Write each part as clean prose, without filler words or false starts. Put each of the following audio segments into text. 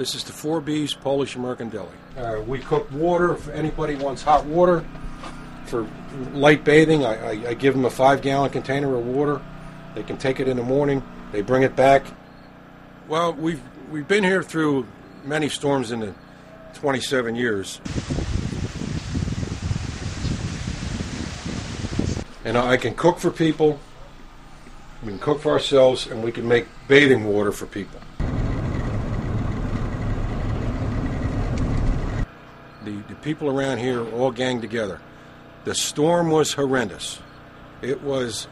This is the Four B's Polish American Deli. We cook water. If anybody wants hot water for light bathing, I give them a 5-gallon container of water. They can take it in the morning. They bring it back. Well, we've been here through many storms in the 27 years. And I can cook for people, we can cook for ourselves, and we can make bathing water for people. The people around here all gang together. The storm was horrendous. It was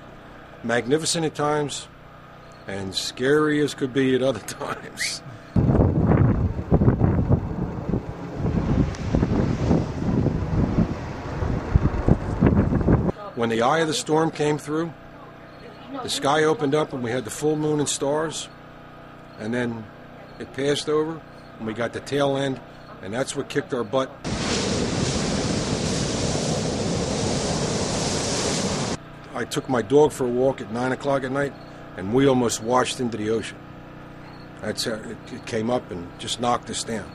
magnificent at times and scary as could be at other times. When the eye of the storm came through, the sky opened up and we had the full moon and stars, and then it passed over and we got the tail end, and that's what kicked our butt. I took my dog for a walk at 9 o'clock at night, and we almost washed into the ocean. That's how it came up and just knocked us down.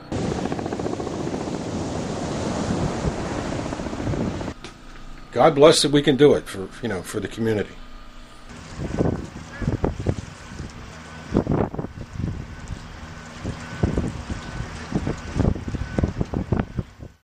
God bless that we can do it for the community.